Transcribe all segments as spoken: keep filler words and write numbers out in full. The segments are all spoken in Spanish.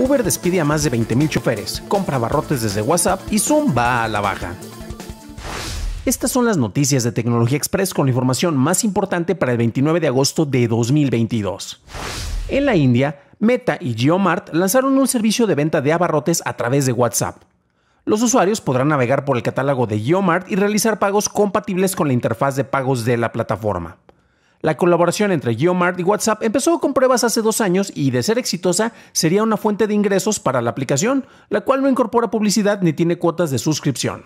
Uber despide a más de veinte mil choferes, compra abarrotes desde WhatsApp y Zoom va a la baja. Estas son las noticias de Tecnología Express con la información más importante para el veintinueve de agosto de dos mil veintidós. En la India, Meta y JioMart lanzaron un servicio de venta de abarrotes a través de WhatsApp. Los usuarios podrán navegar por el catálogo de JioMart y realizar pagos compatibles con la interfaz de pagos de la plataforma. La colaboración entre JioMart y WhatsApp empezó con pruebas hace dos años y, de ser exitosa, sería una fuente de ingresos para la aplicación, la cual no incorpora publicidad ni tiene cuotas de suscripción.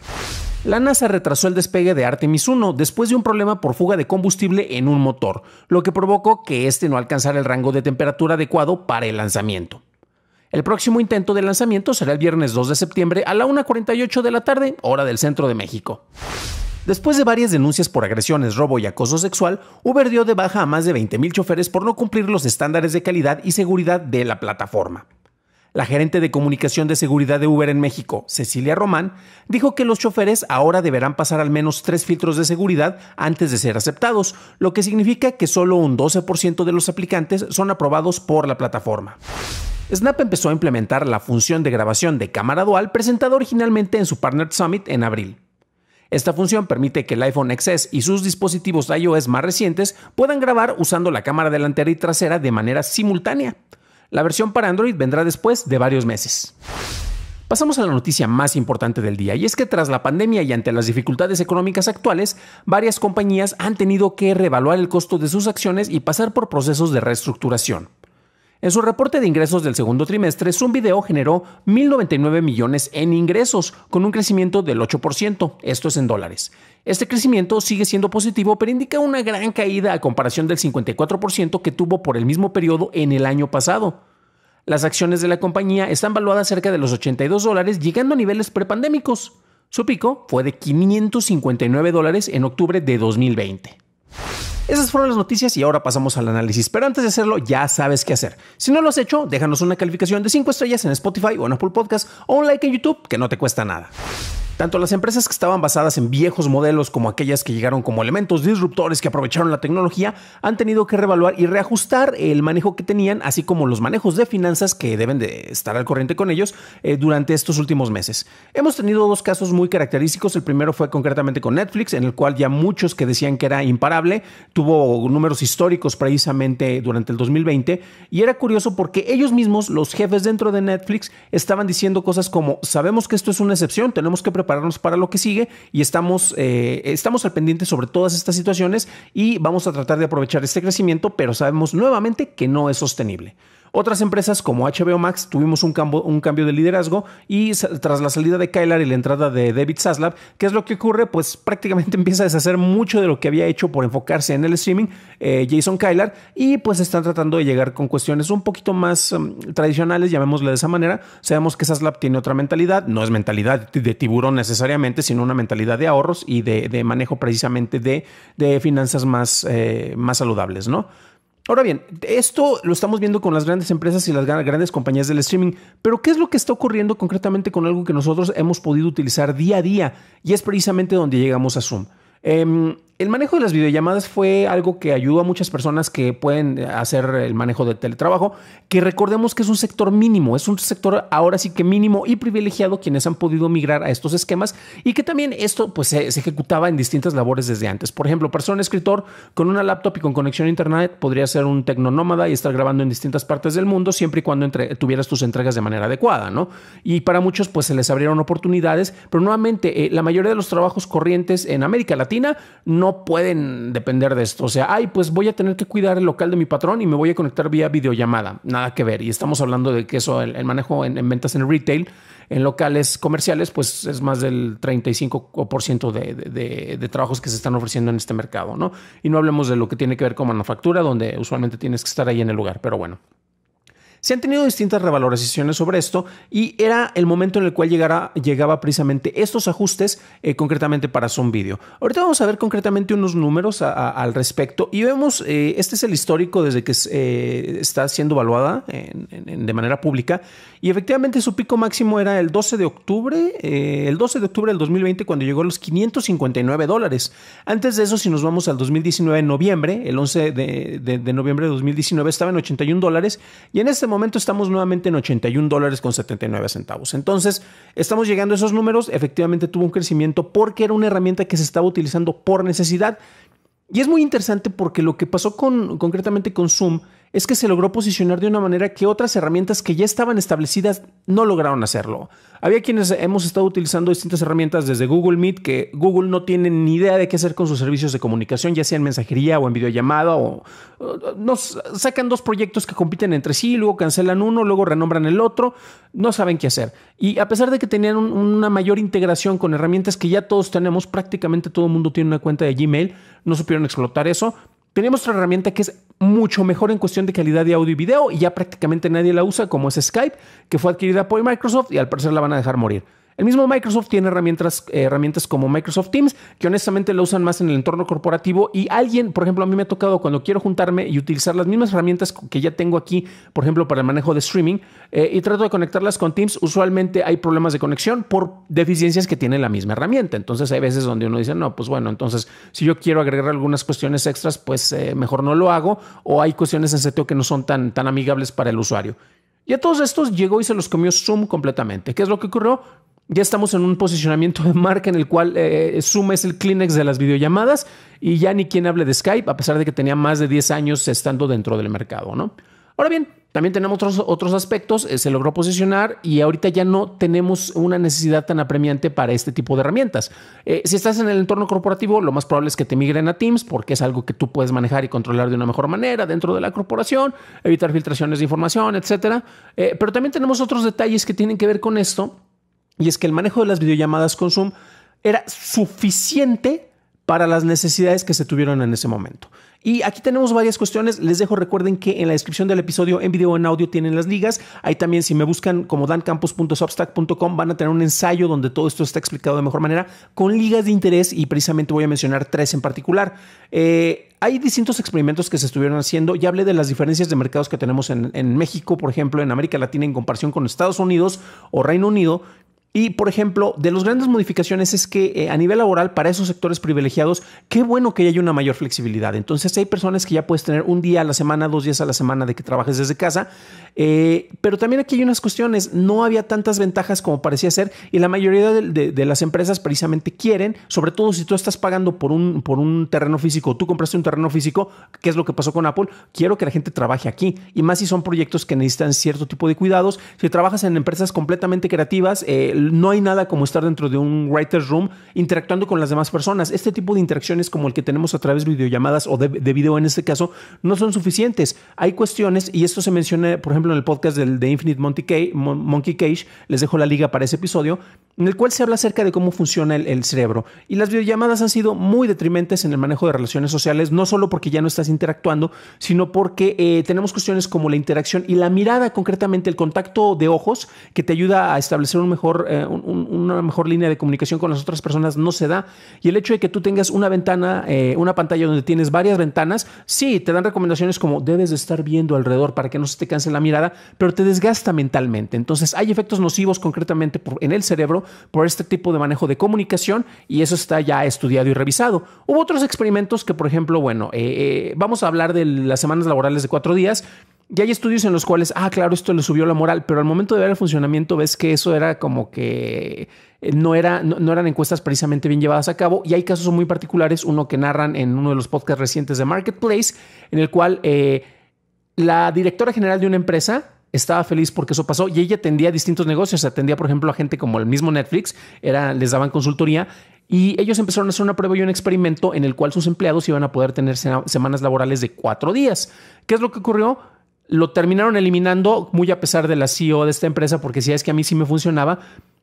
La NASA retrasó el despegue de Artemis uno después de un problema por fuga de combustible en un motor, lo que provocó que este no alcanzara el rango de temperatura adecuado para el lanzamiento. El próximo intento de lanzamiento será el viernes dos de septiembre a la una cuarenta y ocho de la tarde, hora del centro de México. Después de varias denuncias por agresiones, robo y acoso sexual, Uber dio de baja a más de veinte mil choferes por no cumplir los estándares de calidad y seguridad de la plataforma. La gerente de comunicación de seguridad de Uber en México, Cecilia Román, dijo que los choferes ahora deberán pasar al menos tres filtros de seguridad antes de ser aceptados, lo que significa que solo un doce por ciento de los aplicantes son aprobados por la plataforma. Snap empezó a implementar la función de grabación de cámara dual presentada originalmente en su Partner Summit en abril. Esta función permite que el iPhone equis ese y sus dispositivos iOS más recientes puedan grabar usando la cámara delantera y trasera de manera simultánea. La versión para Android vendrá después de varios meses. Pasamos a la noticia más importante del día, y es que tras la pandemia y ante las dificultades económicas actuales, varias compañías han tenido que reevaluar el costo de sus acciones y pasar por procesos de reestructuración. En su reporte de ingresos del segundo trimestre, Zoom Video generó mil noventa y nueve millones en ingresos, con un crecimiento del ocho por ciento, esto es en dólares. Este crecimiento sigue siendo positivo, pero indica una gran caída a comparación del cincuenta y cuatro por ciento que tuvo por el mismo periodo en el año pasado. Las acciones de la compañía están valuadas cerca de los ochenta y dos dólares, llegando a niveles prepandémicos. Su pico fue de quinientos cincuenta y nueve dólares en octubre de dos mil veinte. Esas fueron las noticias y ahora pasamos al análisis, pero antes de hacerlo ya sabes qué hacer. Si no lo has hecho, déjanos una calificación de cinco estrellas en Spotify o en Apple Podcast o un like en YouTube que no te cuesta nada. Tanto las empresas que estaban basadas en viejos modelos como aquellas que llegaron como elementos disruptores que aprovecharon la tecnología han tenido que reevaluar y reajustar el manejo que tenían, así como los manejos de finanzas que deben de estar al corriente con ellos eh, durante estos últimos meses. Hemos tenido dos casos muy característicos. El primero fue concretamente con Netflix, en el cual ya muchos que decían que era imparable, tuvo números históricos precisamente durante el dos mil veinte, y era curioso porque ellos mismos, los jefes dentro de Netflix, estaban diciendo cosas como: sabemos que esto es una excepción, tenemos que prepararnos prepararnos para lo que sigue y estamos, eh, estamos al pendiente sobre todas estas situaciones y vamos a tratar de aprovechar este crecimiento, pero sabemos nuevamente que no es sostenible. Otras empresas como H B O Max tuvimos un cambio, un cambio de liderazgo y tras la salida de Kylar y la entrada de David Zaslav, ¿qué es lo que ocurre? Pues prácticamente empieza a deshacer mucho de lo que había hecho por enfocarse en el streaming eh, Jason Kylar, y pues están tratando de llegar con cuestiones un poquito más um, tradicionales, llamémosle de esa manera. Sabemos que Zaslav tiene otra mentalidad, no es mentalidad de tiburón necesariamente, sino una mentalidad de ahorros y de, de manejo precisamente de, de finanzas más, eh, más saludables, ¿no? Ahora bien, esto lo estamos viendo con las grandes empresas y las grandes compañías del streaming, pero ¿qué es lo que está ocurriendo concretamente con algo que nosotros hemos podido utilizar día a día? Y es precisamente donde llegamos a Zoom. Eh, el manejo de las videollamadas fue algo que ayudó a muchas personas que pueden hacer el manejo del teletrabajo, que recordemos que es un sector mínimo, es un sector ahora sí que mínimo y privilegiado quienes han podido migrar a estos esquemas, y que también esto pues se, se ejecutaba en distintas labores desde antes. Por ejemplo, para ser un escritor con una laptop y con conexión a internet podría ser un tecnonómada y estar grabando en distintas partes del mundo siempre y cuando entre, tuvieras tus entregas de manera adecuada, ¿no? Y para muchos pues se les abrieron oportunidades, pero nuevamente eh, la mayoría de los trabajos corrientes en América Latina no pueden depender de esto. O sea, ay, pues voy a tener que cuidar el local de mi patrón y me voy a conectar vía videollamada. Nada que ver. Y estamos hablando de que eso, el, el manejo en, en ventas en retail, en locales comerciales, pues es más del treinta y cinco por ciento de, de, de, de trabajos que se están ofreciendo en este mercado, ¿no? Y no hablemos de lo que tiene que ver con manufactura, donde usualmente tienes que estar ahí en el lugar, pero bueno. Se han tenido distintas revalorizaciones sobre esto y era el momento en el cual llegara, llegaba precisamente estos ajustes eh, concretamente para Zoom Video. Ahorita vamos a ver concretamente unos números a, a, al respecto y vemos, eh, este es el histórico desde que eh, está siendo evaluada en, en, de manera pública y efectivamente su pico máximo era el doce de octubre, eh, el doce de octubre del dos mil veinte cuando llegó a los quinientos cincuenta y nueve dólares. Antes de eso, si nos vamos al dos mil diecinueve en noviembre, el once de noviembre de dos mil diecinueve estaba en ochenta y un dólares y en este momento estamos nuevamente en ochenta y un dólares con setenta y nueve centavos. Entonces estamos llegando a esos números. Efectivamente tuvo un crecimiento porque era una herramienta que se estaba utilizando por necesidad y es muy interesante porque lo que pasó con, concretamente con Zoom es que se logró posicionar de una manera que otras herramientas que ya estaban establecidas no lograron hacerlo. Había quienes hemos estado utilizando distintas herramientas desde Google Meet, que Google no tiene ni idea de qué hacer con sus servicios de comunicación, ya sea en mensajería o en videollamada, o, o nos sacan dos proyectos que compiten entre sí, luego cancelan uno, luego renombran el otro, no saben qué hacer. Y a pesar de que tenían un, una mayor integración con herramientas que ya todos tenemos, prácticamente todo el mundo tiene una cuenta de Gmail, no supieron explotar eso. Tenemos otra herramienta que es mucho mejor en cuestión de calidad de audio y video y ya prácticamente nadie la usa, como es Skype, que fue adquirida por Microsoft y al parecer la van a dejar morir. El mismo Microsoft tiene herramientas, eh, herramientas como Microsoft Teams, que honestamente la usan más en el entorno corporativo y alguien, por ejemplo, a mí me ha tocado cuando quiero juntarme y utilizar las mismas herramientas que ya tengo aquí, por ejemplo, para el manejo de streaming, eh, y trato de conectarlas con Teams. Usualmente hay problemas de conexión por deficiencias que tiene la misma herramienta. Entonces hay veces donde uno dice, no, pues bueno, entonces si yo quiero agregar algunas cuestiones extras, pues eh, mejor no lo hago, o hay cuestiones en seteo que no son tan, tan amigables para el usuario. Y a todos estos llegó y se los comió Zoom completamente. ¿Qué es lo que ocurrió? Ya estamos en un posicionamiento de marca en el cual eh, Zoom es el Kleenex de las videollamadas y ya ni quien hable de Skype, a pesar de que tenía más de diez años estando dentro del mercado, ¿no? Ahora bien, también tenemos otros, otros aspectos. Eh, se logró posicionar y ahorita ya no tenemos una necesidad tan apremiante para este tipo de herramientas. Eh, si estás en el entorno corporativo, lo más probable es que te migren a Teams porque es algo que tú puedes manejar y controlar de una mejor manera dentro de la corporación, evitar filtraciones de información, etcétera. Eh, pero también tenemos otros detalles que tienen que ver con esto. Y es que el manejo de las videollamadas con Zoom era suficiente para las necesidades que se tuvieron en ese momento. Y aquí tenemos varias cuestiones. Les dejo, recuerden que en la descripción del episodio en video o en audio tienen las ligas. Ahí también, si me buscan como dan campos punto substack punto com, van a tener un ensayo donde todo esto está explicado de mejor manera con ligas de interés y precisamente voy a mencionar tres en particular. Eh... Hay distintos experimentos que se estuvieron haciendo. Ya hablé de las diferencias de mercados que tenemos en, en México, por ejemplo, en América Latina en comparación con Estados Unidos o Reino Unido. Y, por ejemplo, de las grandes modificaciones es que eh, a nivel laboral, para esos sectores privilegiados, qué bueno que haya una mayor flexibilidad. Entonces, hay personas que ya puedes tener un día a la semana, dos días a la semana de que trabajes desde casa. Eh, pero también aquí hay unas cuestiones. No había tantas ventajas como parecía ser y la mayoría de, de, de las empresas precisamente quieren, sobre todo si tú estás pagando por un, por un terreno físico, tú compraste un terreno físico, que es lo que pasó con Apple, quiero que la gente trabaje aquí. Y más si son proyectos que necesitan cierto tipo de cuidados. Si trabajas en empresas completamente creativas, eh, no hay nada como estar dentro de un writer's room interactuando con las demás personas. Este tipo de interacciones como el que tenemos a través de videollamadas o de, de video en este caso no son suficientes. Hay cuestiones y esto se menciona, por ejemplo, en el podcast del, de Infinite Monkey Cage. Les dejo la liga para ese episodio en el cual se habla acerca de cómo funciona el, el cerebro. Y las videollamadas han sido muy detrimentes en el manejo de relaciones sociales, no solo porque ya no estás interactuando, sino porque eh, tenemos cuestiones como la interacción y la mirada, concretamente el contacto de ojos, que te ayuda a establecer un mejor, eh, un, una mejor línea de comunicación con las otras personas, no se da. Y el hecho de que tú tengas una ventana, eh, una pantalla donde tienes varias ventanas, sí, te dan recomendaciones como debes de estar viendo alrededor para que no se te canse la mirada, pero te desgasta mentalmente. Entonces hay efectos nocivos concretamente por, en el cerebro, por este tipo de manejo de comunicación y eso está ya estudiado y revisado. Hubo otros experimentos que, por ejemplo, bueno, eh, eh, vamos a hablar de las semanas laborales de cuatro días. Y hay estudios en los cuales, ah, claro, esto le subió la moral, pero al momento de ver el funcionamiento ves que eso era como que no, era, no, no eran encuestas precisamente bien llevadas a cabo. Y hay casos muy particulares, uno que narran en uno de los podcasts recientes de Marketplace, en el cual eh, la directora general de una empresa estaba feliz porque eso pasó y ella atendía distintos negocios. Atendía, por ejemplo, a gente como el mismo Netflix, era, les daban consultoría y ellos empezaron a hacer una prueba y un experimento en el cual sus empleados iban a poder tener semanas laborales de cuatro días. ¿Qué es lo que ocurrió? Lo terminaron eliminando muy a pesar de la C E O de esta empresa, porque si es que a mí sí me funcionaba.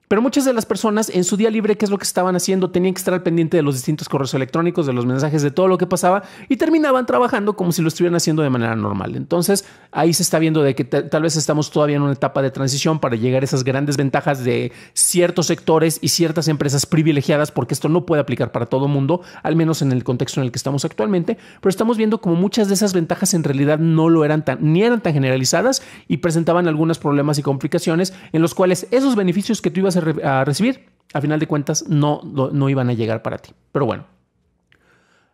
Pero muchas de las personas en su día libre, ¿qué es lo que estaban haciendo? Tenían que estar al pendiente de los distintos correos electrónicos, de los mensajes, de todo lo que pasaba y terminaban trabajando como si lo estuvieran haciendo de manera normal. Entonces ahí se está viendo de que tal vez estamos todavía en una etapa de transición para llegar a esas grandes ventajas de ciertos sectores y ciertas empresas privilegiadas, porque esto no puede aplicar para todo mundo, al menos en el contexto en el que estamos actualmente. Pero estamos viendo como muchas de esas ventajas en realidad no lo eran tan, ni eran tan generalizadas y presentaban algunos problemas y complicaciones en los cuales esos beneficios que tú ibas a a recibir, a final de cuentas no, no, no iban a llegar para ti. Pero bueno,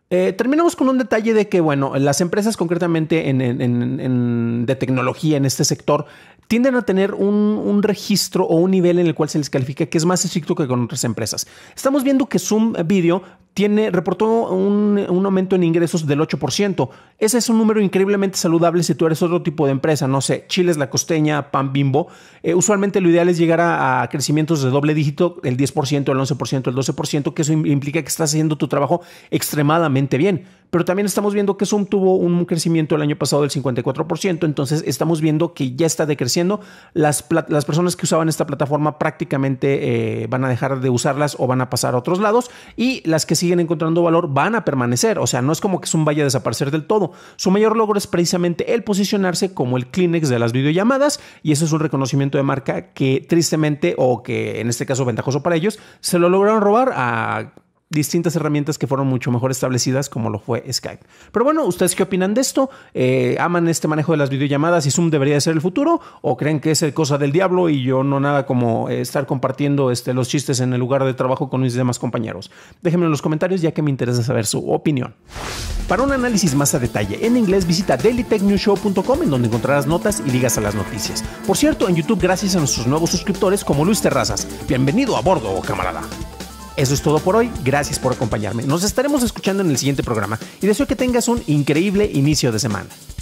eh, terminamos con un detalle de que, bueno, las empresas concretamente en, en, en, en, de tecnología en este sector tienden a tener un, un registro o un nivel en el cual se les califica que es más estricto que con otras empresas. Estamos viendo que Zoom Video Tiene, reportó un, un aumento en ingresos del ocho por ciento. Ese es un número increíblemente saludable si tú eres otro tipo de empresa, no sé, Chiles, La Costeña, Pan Bimbo. Eh, usualmente lo ideal es llegar a, a crecimientos de doble dígito, el diez por ciento, el once por ciento, el doce por ciento, que eso implica que estás haciendo tu trabajo extremadamente bien. Pero también estamos viendo que Zoom tuvo un crecimiento el año pasado del cincuenta y cuatro por ciento, entonces estamos viendo que ya está decreciendo. Las, las personas que usaban esta plataforma prácticamente eh, van a dejar de usarlas o van a pasar a otros lados, y las que siguen encontrando valor van a permanecer. O sea, no es como que Zoom vaya a desaparecer del todo. Su mayor logro es precisamente el posicionarse como el Kleenex de las videollamadas, y eso es un reconocimiento de marca que tristemente, o que en este caso ventajoso para ellos, se lo lograron robar a distintas herramientas que fueron mucho mejor establecidas, como lo fue Skype. Pero bueno, ¿ustedes qué opinan de esto? Eh, ¿Aman este manejo de las videollamadas y Zoom debería ser el futuro? ¿O creen que es el cosa del diablo y yo no nada como eh, estar compartiendo este, los chistes en el lugar de trabajo con mis demás compañeros? Déjenme en los comentarios, ya que me interesa saber su opinión. Para un análisis más a detalle en inglés, visita Daily Tech News Show punto com, en donde encontrarás notas y ligas a las noticias. Por cierto, en YouTube, gracias a nuestros nuevos suscriptores como Luis Terrazas. Bienvenido a bordo, camarada. Eso es todo por hoy, gracias por acompañarme. Nos estaremos escuchando en el siguiente programa y deseo que tengas un increíble inicio de semana.